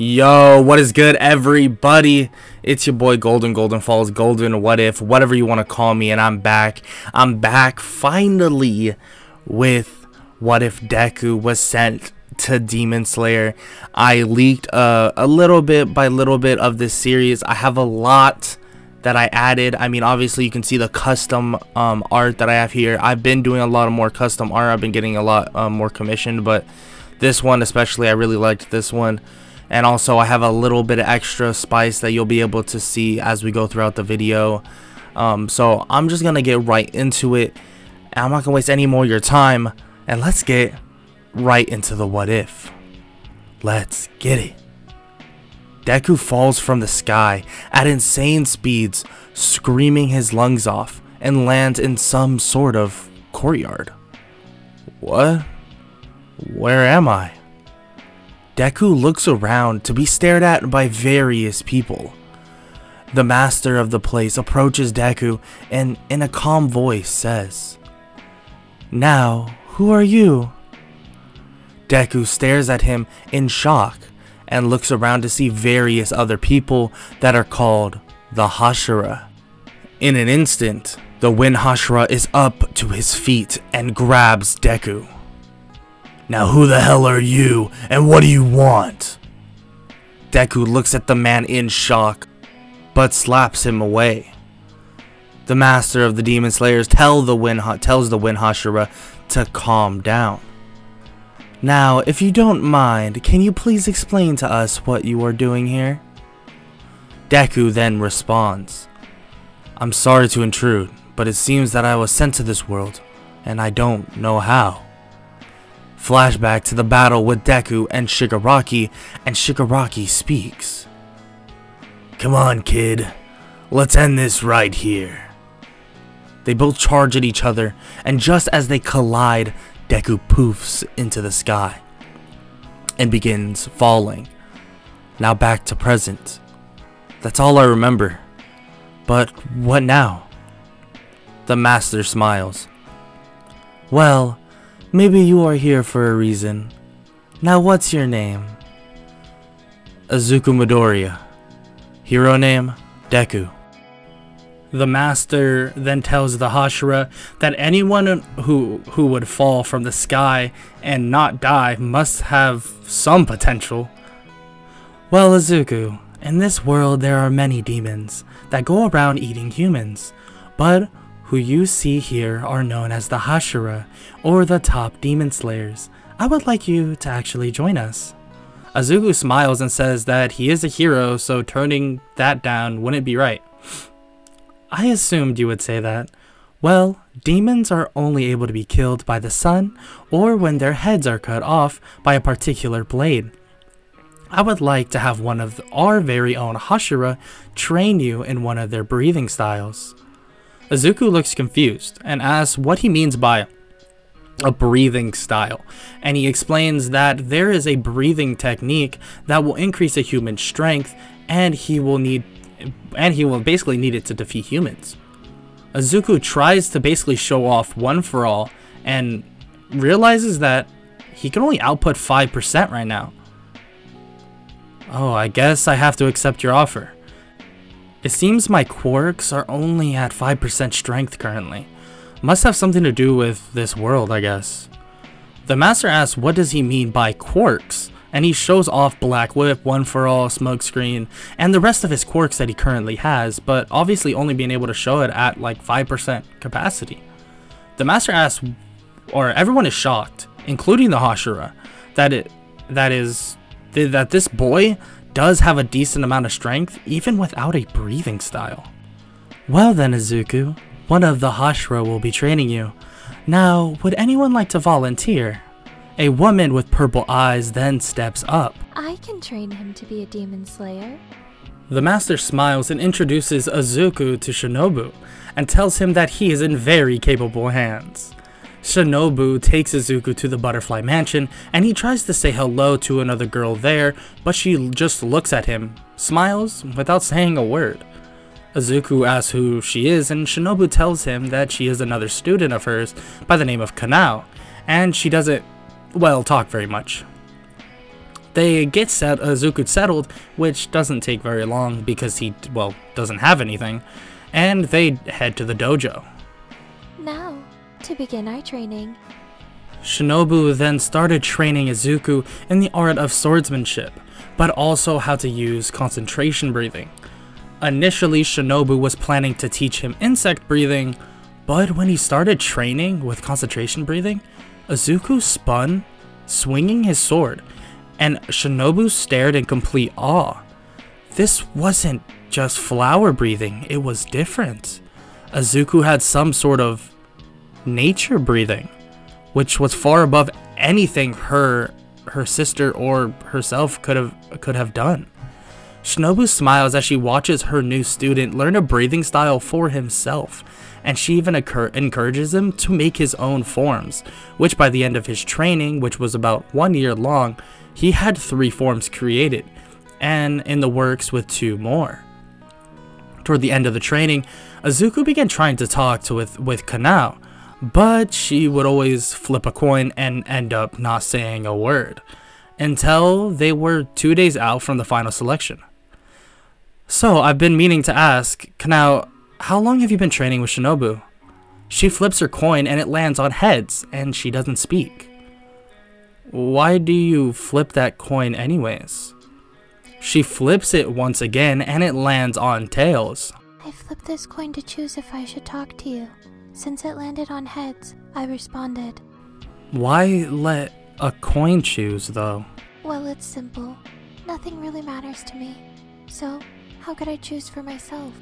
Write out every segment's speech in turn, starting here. Yo, what is good, everybody? It's your boy Golden Golden What If, whatever you want to call me, and I'm back finally with What If Deku Was Sent to Demon Slayer. I leaked a little bit by little bit of this series. I have a lot that I added. I mean, obviously you can see the custom art that I have here. I've been doing a lot of more custom art. I've been getting a lot more commissioned, but this one especially, I really liked this one. And also I have a little bit of extra spice that you'll be able to see as we go throughout the video. So I'm just gonna get right into it. I'm not gonna waste any more of your time, and let's get right into the what if. Let's get it. Deku falls from the sky at insane speeds, screaming his lungs off, and lands in some sort of courtyard. What? Where am I? Deku looks around to be stared at by various people. The master of the place approaches Deku and in a calm voice says, "Now, who are you?" Deku stares at him in shock and looks around to see various other people that are called the Hashira. In an instant, the Wind Hashira is up to his feet and grabs Deku. "Now who the hell are you, and what do you want?" Deku looks at the man in shock, but slaps him away. The master of the Demon Slayers tells the Wind Hashira to calm down. "Now, if you don't mind, can you please explain to us what you are doing here?" Deku then responds, "I'm sorry to intrude, but it seems that I was sent to this world, and I don't know how." Flashback to the battle with Deku and Shigaraki speaks. "Come on, kid, let's end this right here." They both charge at each other, and just as they collide, Deku poofs into the sky and begins falling. Now back to present. That's all I remember. But what now? The master smiles. "Well, maybe you are here for a reason. Now what's your name?" "Izuku Midoriya. Hero name, Deku." The master then tells the Hashira that anyone who would fall from the sky and not die must have some potential. "Well, Izuku, in this world there are many demons that go around eating humans, but who you see here are known as the Hashira, or the top Demon Slayers. I would like you to actually join us." Izuku smiles and says that he is a hero, so turning that down wouldn't be right. "I assumed you would say that. Well, demons are only able to be killed by the sun, or when their heads are cut off by a particular blade. I would like to have one of our very own Hashira train you in one of their breathing styles." Izuku looks confused and asks what he means by a breathing style, and he explains that there is a breathing technique that will increase a human's strength, and he will basically need it to defeat humans. Izuku tries to basically show off One For All and realizes that he can only output 5% right now. "Oh, I guess I have to accept your offer. It seems my quirks are only at 5% strength currently. Must have something to do with this world, I guess." The master asks what does he mean by quirks, and he shows off Black Whip, One For All, Smokescreen, and the rest of his quirks that he currently has, but obviously only being able to show it at like 5% capacity. The master asks, or everyone is shocked, including the Hashira, that this boy does have a decent amount of strength even without a breathing style. "Well then, Izuku, one of the Hashira will be training you. Now, would anyone like to volunteer?" A woman with purple eyes then steps up. "I can train him to be a demon slayer." The master smiles and introduces Izuku to Shinobu and tells him that he is in very capable hands. Shinobu takes Izuku to the Butterfly Mansion, and he tries to say hello to another girl there, but she just looks at him, smiles, without saying a word. Izuku asks who she is, and Shinobu tells him that she is another student of hers by the name of Kanao, and she doesn't, well, talk very much. They get Izuku settled, which doesn't take very long because he, well, doesn't have anything, and they head to the dojo. Now, to begin our training. Shinobu then started training Izuku in the art of swordsmanship, but also how to use concentration breathing. Initially, Shinobu was planning to teach him insect breathing, but when he started training with concentration breathing, Izuku spun, swinging his sword, and Shinobu stared in complete awe. This wasn't just flower breathing, it was different. Izuku had some sort of nature breathing, which was far above anything her sister or herself could have done. Shinobu smiles as she watches her new student learn a breathing style for himself, and she even encourages him to make his own forms, which by the end of his training, which was about 1 year long, he had 3 forms created, and in the works with 2 more. Toward the end of the training, Izuku began trying to talk with Kanao, but she would always flip a coin and end up not saying a word, until they were 2 days out from the final selection. So, I've been meaning to ask, Kanao, how long have you been training with Shinobu? She flips her coin and it lands on heads, and she doesn't speak. Why do you flip that coin anyways? She flips it once again and it lands on tails. I flipped this coin to choose if I should talk to you. Since it landed on heads, I responded. Why let a coin choose, though? Well, it's simple. Nothing really matters to me. So, how could I choose for myself?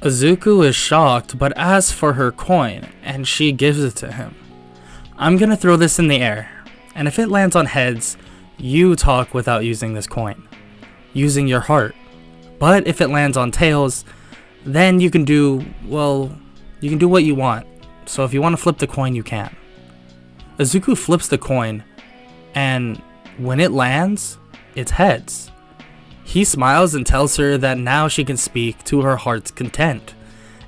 Izuku is shocked, but asks for her coin, and she gives it to him. I'm gonna throw this in the air, and if it lands on heads, you talk without using this coin, using your heart. But if it lands on tails, then you can do, well, you can do what you want. So if you want to flip the coin, you can. Izuku flips the coin, and when it lands, it's heads. He smiles and tells her that now she can speak to her heart's content,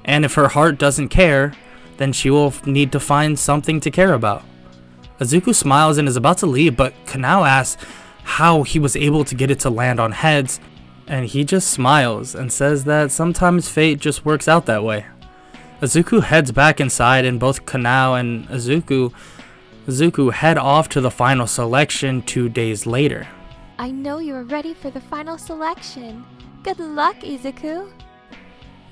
and if her heart doesn't care, then she will need to find something to care about. Izuku smiles and is about to leave, but Kanao asks how he was able to get it to land on heads, and he just smiles and says that sometimes fate just works out that way. Izuku heads back inside, and both Kanao and Izuku head off to the final selection 2 days later. I know you are ready for the final selection. Good luck, Izuku.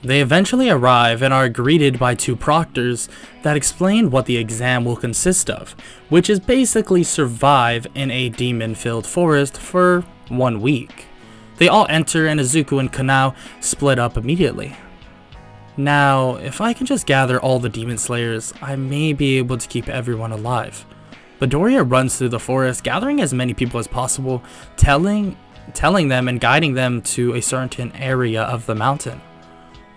They eventually arrive and are greeted by 2 proctors that explain what the exam will consist of, which is basically survive in a demon-filled forest for 1 week. They all enter and Izuku and Kanao split up immediately. Now, if I can just gather all the demon slayers, I may be able to keep everyone alive. Midoriya runs through the forest, gathering as many people as possible, telling them and guiding them to a certain area of the mountain.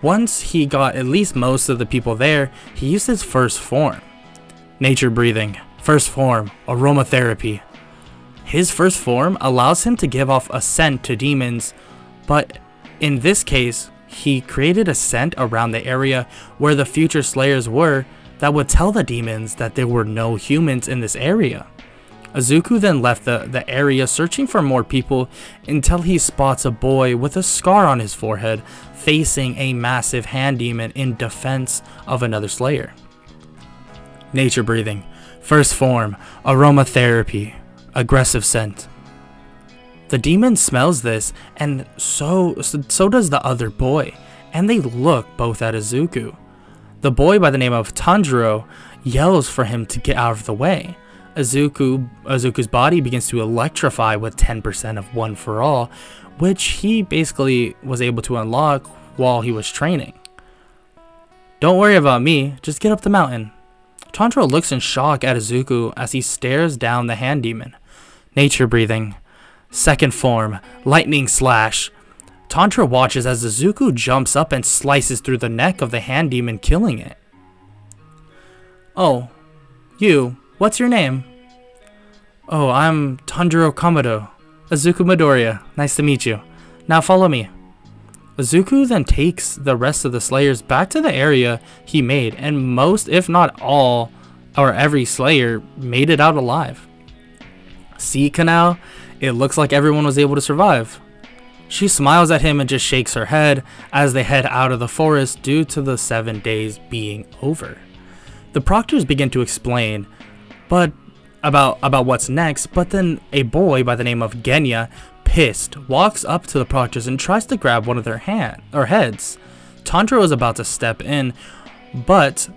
Once he got at least most of the people there, he used his first form. Nature breathing, first form, aromatherapy. His first form allows him to give off a scent to demons, but in this case, he created a scent around the area where the future slayers were that would tell the demons that there were no humans in this area. Izuku then left the area searching for more people until he spots a boy with a scar on his forehead facing a massive hand demon in defense of another slayer. Nature breathing, first form, aromatherapy, aggressive scent. The demon smells this, and so does the other boy, and they look both at Izuku. The boy by the name of Tanjiro yells for him to get out of the way. Izuku's body begins to electrify with 10% of one for all, which he basically was able to unlock while he was training. Don't worry about me, just get up the mountain. Tanjiro looks in shock at Izuku as he stares down the hand demon. Nature breathing. Second form, Lightning Slash. Tanjiro watches as Izuku jumps up and slices through the neck of the hand demon, killing it. Oh, you, what's your name? Oh, I'm Tanjiro Kamado, Izuku Midoriya, nice to meet you. Now follow me. Izuku then takes the rest of the slayers back to the area he made, and most, if not all, or every slayer made it out alive. See, Kanao? It looks like everyone was able to survive. She smiles at him and just shakes her head as they head out of the forest due to the 7 days being over. The proctors begin to explain about what's next, but then a boy by the name of Genya, pissed, walks up to the proctors and tries to grab one of their heads. Tanjiro is about to step in, but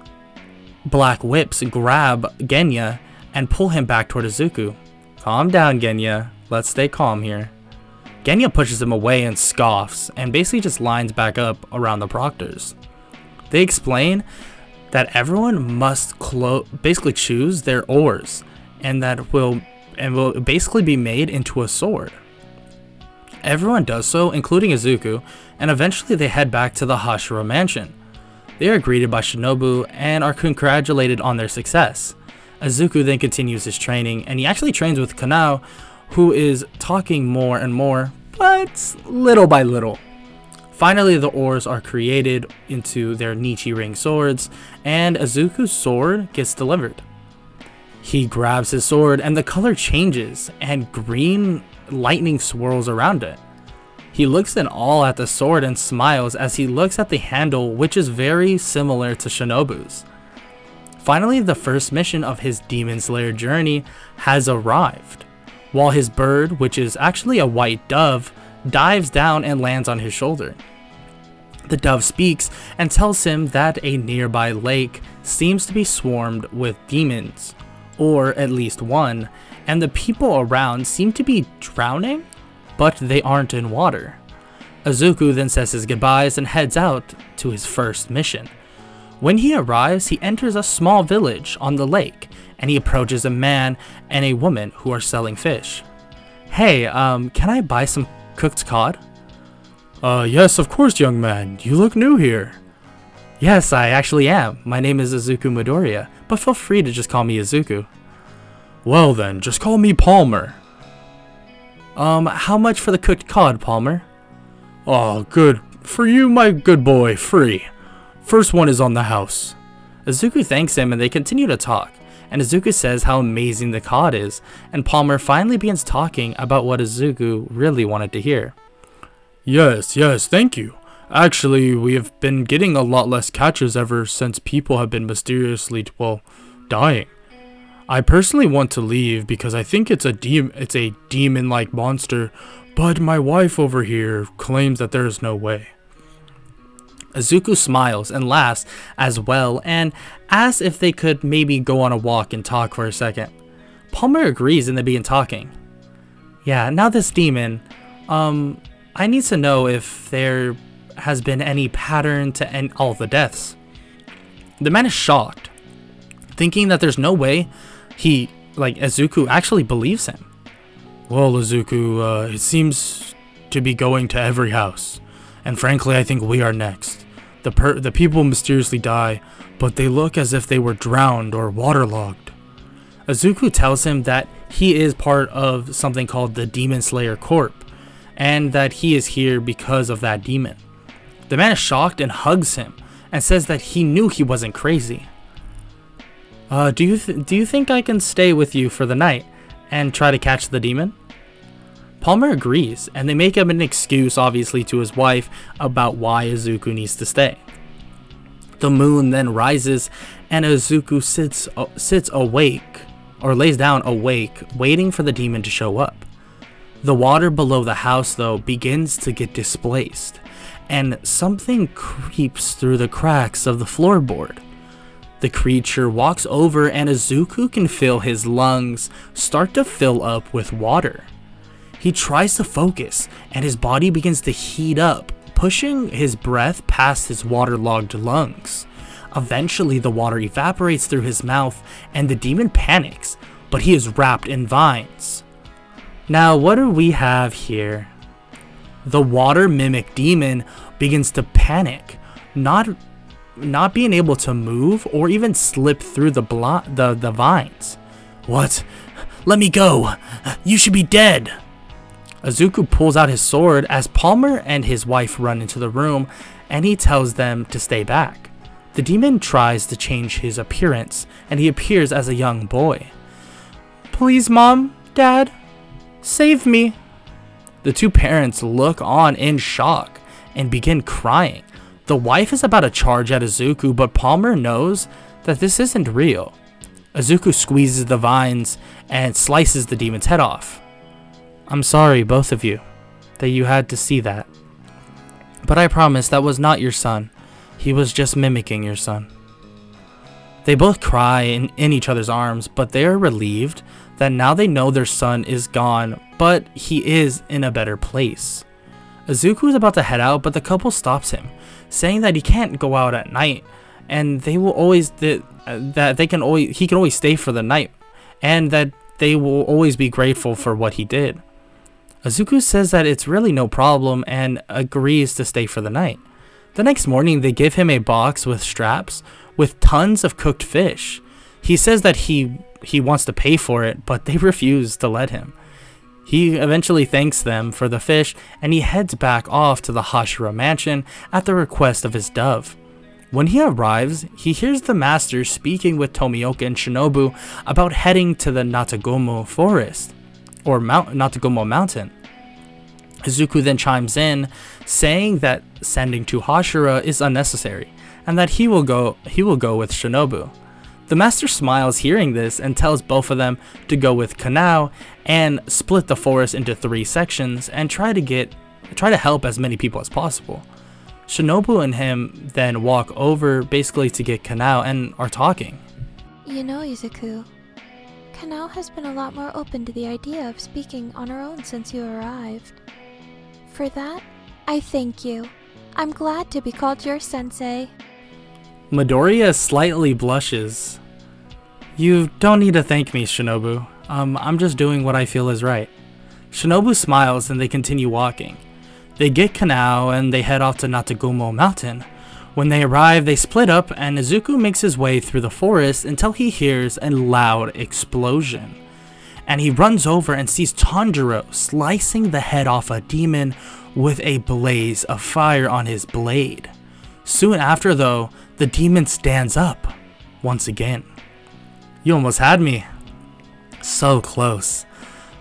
black whips grab Genya and pull him back toward Izuku. Calm down, Genya. Let's stay calm here. Genya pushes him away and scoffs and basically just lines back up around the proctors. They explain that everyone must basically choose their oars, and that will basically be made into a sword. Everyone does so, including Izuku, and eventually they head back to the Hashira mansion. They are greeted by Shinobu and are congratulated on their success. Izuku then continues his training, and he actually trains with Kanao, who is talking more and more, but little by little. Finally, the oars are created into their Nichirin swords, and Izuku's sword gets delivered. He grabs his sword, and the color changes, and green lightning swirls around it. He looks in awe at the sword and smiles as he looks at the handle, which is very similar to Shinobu's. Finally, the first mission of his Demon Slayer journey has arrived. While his bird, which is actually a white dove, dives down and lands on his shoulder. The dove speaks and tells him that a nearby lake seems to be swarmed with demons, or at least one, and the people around seem to be drowning, but they aren't in water. Izuku then says his goodbyes and heads out to his first mission. When he arrives, he enters a small village on the lake, and he approaches a man and a woman who are selling fish. Hey, can I buy some cooked cod? Yes, of course, young man. You look new here. Yes, I actually am. My name is Izuku Midoriya, but feel free to just call me Izuku. Well then, just call me Palmer. How much for the cooked cod, Palmer? Oh, good. For you, my good boy, free. First one is on the house. Izuku thanks him and they continue to talk, and Izuku says how amazing the cod is, and Palmer finally begins talking about what Izuku really wanted to hear. Yes, thank you. Actually, we have been getting a lot less catches ever since people have been mysteriously, well, dying. I personally want to leave because I think it's a demon-like monster, but my wife over here claims that there is no way. Izuku smiles and laughs as well, and asks if they could maybe go on a walk and talk for a second. Palmer agrees and they begin talking. Yeah, now this demon, I need to know if there has been any pattern to end all the deaths. The man is shocked, thinking that there's no way Izuku actually believes him. Well, Izuku, it seems to be going to every house. And frankly, I think we are next. The people mysteriously die, but they look as if they were drowned or waterlogged. Izuku tells him that he is part of something called the Demon Slayer Corp, and that he is here because of that demon. The man is shocked and hugs him, and says that he knew he wasn't crazy. Do you think I can stay with you for the night and try to catch the demon? Palmer agrees, and they make him an excuse, obviously, to his wife about why Izuku needs to stay. The moon then rises, and Izuku sits awake, or lays down awake, waiting for the demon to show up. The water below the house, though, begins to get displaced, and something creeps through the cracks of the floorboard. The creature walks over, and Izuku can feel his lungs start to fill up with water. He tries to focus, and his body begins to heat up, pushing his breath past his waterlogged lungs. Eventually, the water evaporates through his mouth, and the demon panics, but he is wrapped in vines. Now, what do we have here? The water mimic demon begins to panic, not being able to move or even slip through the vines. What? Let me go! You should be dead! Izuku pulls out his sword as Palmer and his wife run into the room, and he tells them to stay back. The demon tries to change his appearance, and he appears as a young boy. Please, Mom, Dad, Save me! The two parents look on in shock and begin crying. The wife is about to charge at Izuku, but Palmer knows that this isn't real. Izuku squeezes the vines and slices the demon's head off. I'm sorry, both of you, that you had to see that. But I promise that was not your son. He was just mimicking your son. They both cry in each other's arms, but they are relieved that now they know their son is gone, but he is in a better place. Izuku is about to head out, but the couple stops him, saying that he can't go out at night, and they will always he can always stay for the night, and that they will always be grateful for what he did. Izuku says that it's really no problem and agrees to stay for the night. The next morning, they give him a box with straps with tons of cooked fish. He says that he wants to pay for it, but they refuse to let him. He eventually thanks them for the fish, and he heads back off to the Hashira mansion at the request of his dove. When he arrives, he hears the master speaking with Tomioka and Shinobu about heading to the Natagomo forest, or Natagumo Mountain. Izuku then chimes in, saying that sending to Hashira is unnecessary, and that he will go with Shinobu. The master smiles hearing this and tells both of them to go with Kanao and split the forest into 3 sections and try to help as many people as possible. Shinobu and him then walk over basically to get Kanao and are talking. You know, Izuku, Kanao has been a lot more open to the idea of speaking on her own since you arrived. For that, I thank you. I'm glad to be called your sensei. Midoriya slightly blushes. You don't need to thank me, Shinobu. I'm just doing what I feel is right. Shinobu smiles and they continue walking. They get Kanao and they head off to Natagumo Mountain. When they arrive, they split up and Izuku makes his way through the forest until he hears a loud explosion. And he runs over and sees Tanjiro slicing the head off a demon with a blaze of fire on his blade. Soon after though, the demon stands up once again. You almost had me. So close.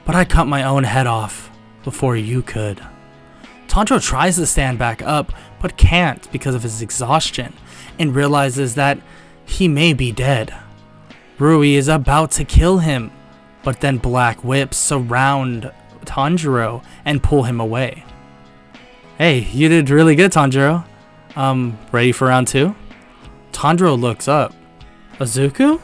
But I cut my own head off before you could. Tanjiro tries to stand back up, but can't because of his exhaustion and realizes that he may be dead. Rui is about to kill him, but then black whips surround Tanjiro and pull him away. Hey, you did really good, Tanjiro. Ready for round 2? Tanjiro looks up. Izuku?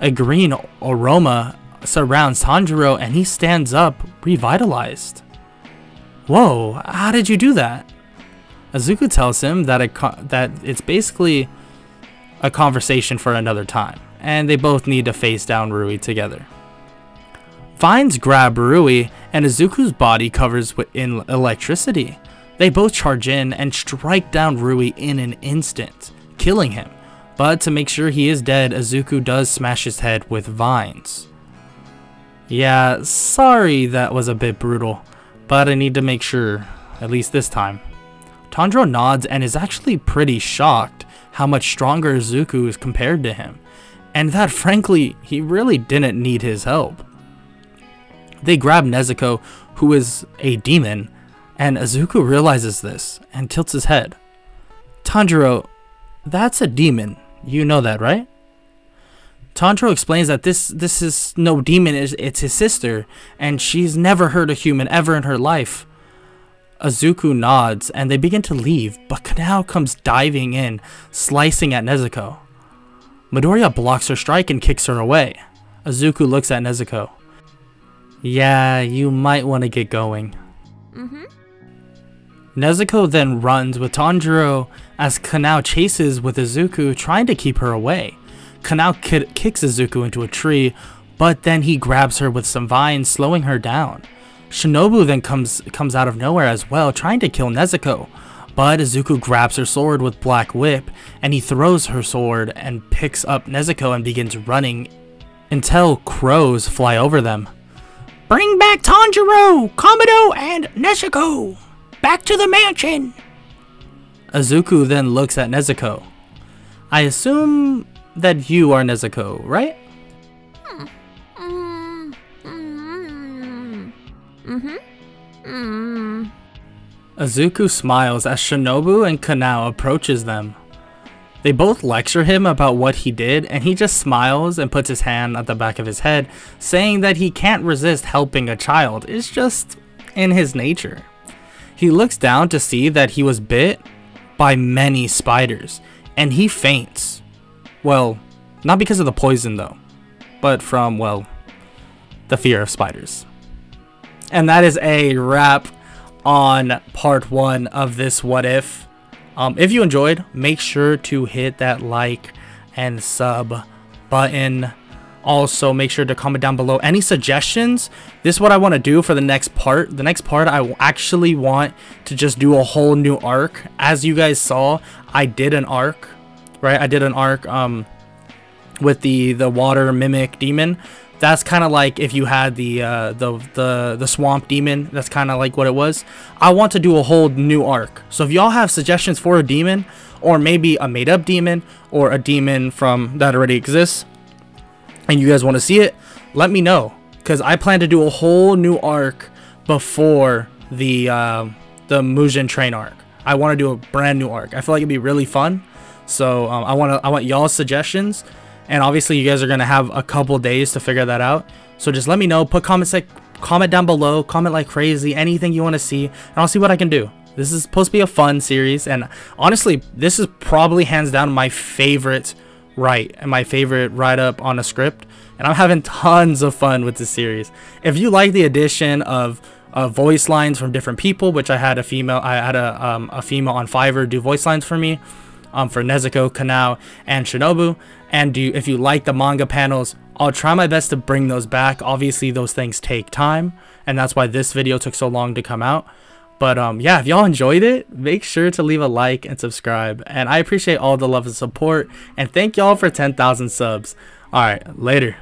A green aroma surrounds Tanjiro and he stands up, revitalized. Whoa, how did you do that? Izuku tells him that it's basically a conversation for another time, and they both need to face down Rui together. Vines grab Rui, and Izuku's body covers in electricity. They both charge in and strike down Rui in an instant, killing him, but to make sure he is dead, Izuku does smash his head with vines. Yeah, sorry that was a bit brutal, but I need to make sure, at least this time. Tanjiro nods and is actually pretty shocked how much stronger Izuku is compared to him, and that frankly, he really didn't need his help. They grab Nezuko, who is a demon, and Izuku realizes this and tilts his head. Tanjiro, that's a demon. You know that, right? Tanjiro explains that this is no demon, it's his sister, and she's never hurt a human ever in her life. Izuku nods, and they begin to leave, but Kanao comes diving in, slicing at Nezuko. Midoriya blocks her strike and kicks her away. Izuku looks at Nezuko. Yeah, you might want to get going. Nezuko then runs with Tanjiro as Kanao chases with Izuku, trying to keep her away. Kanao kicks Izuku into a tree, but then he grabs her with some vines, slowing her down. Shinobu then comes out of nowhere as well, trying to kill Nezuko, but Izuku grabs her sword with black whip, and he throws her sword and picks up Nezuko and begins running until crows fly over them. Bring back Tanjiro, Kamado, and Nezuko! Back to the mansion! Izuku then looks at Nezuko. I assume that you are Nezuko, right? Izuku smiles as Shinobu and Kanao approaches them. They both lecture him about what he did, and he just smiles and puts his hand at the back of his head, saying that he can't resist helping a child. It's just in his nature. He looks down to see that he was bit by many spiders, and he faints. Well, not because of the poison though, but from, well, the fear of spiders. And that is a wrap on part 1 of this What If. If you enjoyed, make sure to hit that like and sub button. Also, make sure to comment down below any suggestions. This is what I want to do for the next part. The next part, I actually want to just do a whole new arc. As you guys saw, I did an arc, right? I did an arc with the water mimic demon. That's kind of like if you had the swamp demon. That's kind of like what it was. I want to do a whole new arc. So if y'all have suggestions for a demon, or maybe a made up demon, or a demon from that already exists, and you guys want to see it, let me know, because I plan to do a whole new arc before the Mujin train arc. I want to do a brand new arc. I feel like it'd be really fun. So I want y'all's suggestions. And obviously you guys are going to have a couple days to figure that out. So just let me know. Put comments, like, comment down below. Comment like crazy. Anything you want to see. And I'll see what I can do. This is supposed to be a fun series. And honestly, this is probably hands down my favorite write. And my favorite write-up on a script. And I'm having tons of fun with this series. If you like the addition of voice lines from different people. Which I had a female. I had a female on Fiverr do voice lines for me. For Nezuko, Kanao, and Shinobu. And if you like the manga panels, I'll try my best to bring those back. Obviously, those things take time, and that's why this video took so long to come out. But yeah, if y'all enjoyed it, make sure to leave a like and subscribe. And I appreciate all the love and support, and thank y'all for 10,000 subs. All right, later.